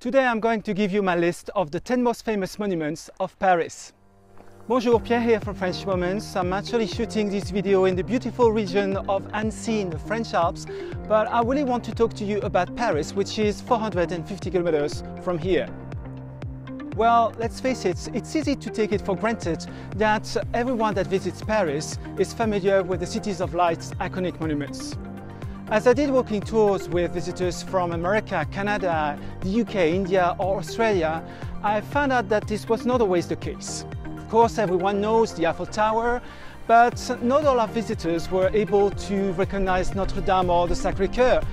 Today I'm going to give you my list of the 10 most famous monuments of Paris. Bonjour, Pierre here from French Moments. I'm actually shooting this video in the beautiful region of Annecy in the French Alps, but I really want to talk to you about Paris, which is 450 kilometers from here. Well, let's face it, it's easy to take it for granted that everyone that visits Paris is familiar with the Cities of Light's iconic monuments. As I did walking tours with visitors from America, Canada, the UK, India or Australia, I found out that this was not always the case. Of course, everyone knows the Eiffel Tower, but not all our visitors were able to recognize Notre-Dame or the Sacré-Cœur.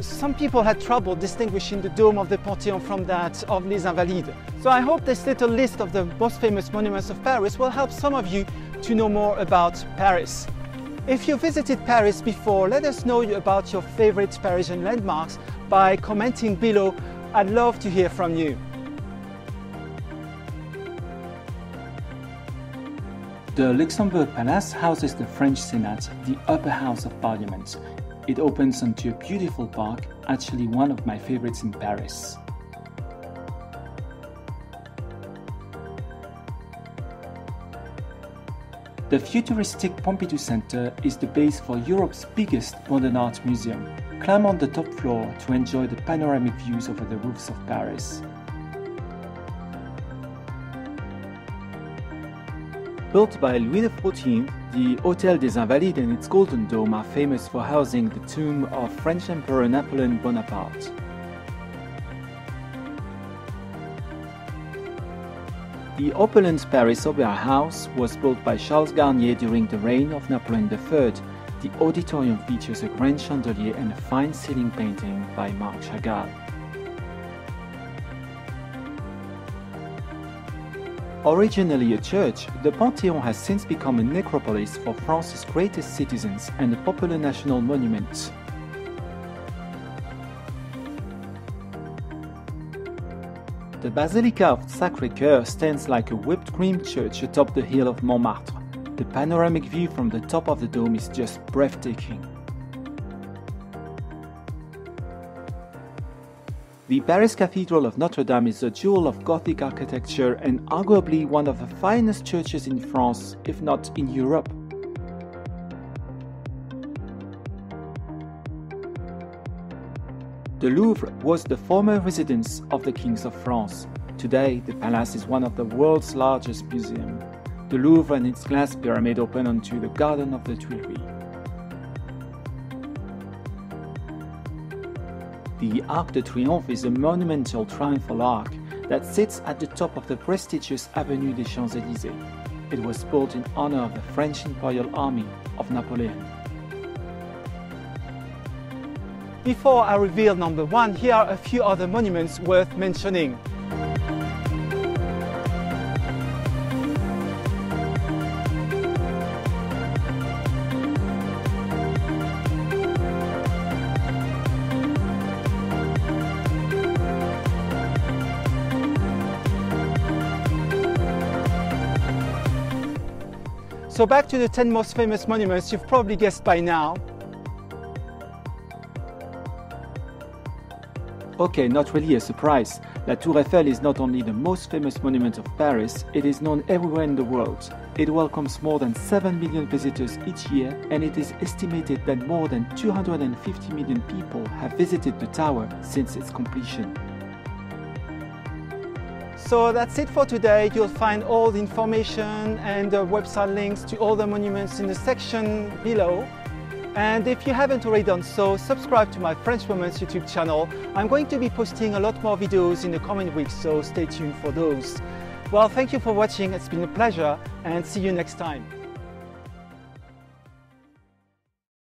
Some people had trouble distinguishing the dome of the Panthéon from that of Les Invalides. So I hope this little list of the most famous monuments of Paris will help some of you to know more about Paris. If you visited Paris before, let us know about your favorite Parisian landmarks by commenting below. I'd love to hear from you. The Luxembourg Palace houses the French Senate, the upper house of parliament. It opens onto a beautiful park, actually one of my favorites in Paris. The futuristic Pompidou Centre is the base for Europe's biggest modern art museum. Climb on the top floor to enjoy the panoramic views over the roofs of Paris. Built by Louis XIV, the Hôtel des Invalides and its golden dome are famous for housing the tomb of French Emperor Napoleon Bonaparte. The opulent Paris Opera House was built by Charles Garnier during the reign of Napoleon III. The auditorium features a grand chandelier and a fine ceiling painting by Marc Chagall. Originally a church, the Panthéon has since become a necropolis for France's greatest citizens and a popular national monument. The Basilica of Sacré-Cœur stands like a whipped cream church atop the hill of Montmartre. The panoramic view from the top of the dome is just breathtaking. The Paris Cathedral of Notre-Dame is a jewel of Gothic architecture and arguably one of the finest churches in France, if not in Europe. The Louvre was the former residence of the kings of France. Today, the palace is one of the world's largest museums. The Louvre and its glass pyramid open onto the Garden of the Tuileries. The Arc de Triomphe is a monumental triumphal arc that sits at the top of the prestigious Avenue des Champs-Elysées. It was built in honor of the French Imperial Army of Napoleon. Before I reveal number one, here are a few other monuments worth mentioning. So back to the 10 most famous monuments, you've probably guessed by now. Okay, not really a surprise. La Tour Eiffel is not only the most famous monument of Paris, it is known everywhere in the world. It welcomes more than 7 million visitors each year, and it is estimated that more than 250 million people have visited the tower since its completion. So that's it for today. You'll find all the information and the website links to all the monuments in the section below. And if you haven't already done so, subscribe to my French Moments YouTube channel. I'm going to be posting a lot more videos in the coming weeks, so stay tuned for those. Well, thank you for watching. It's been a pleasure and see you next time.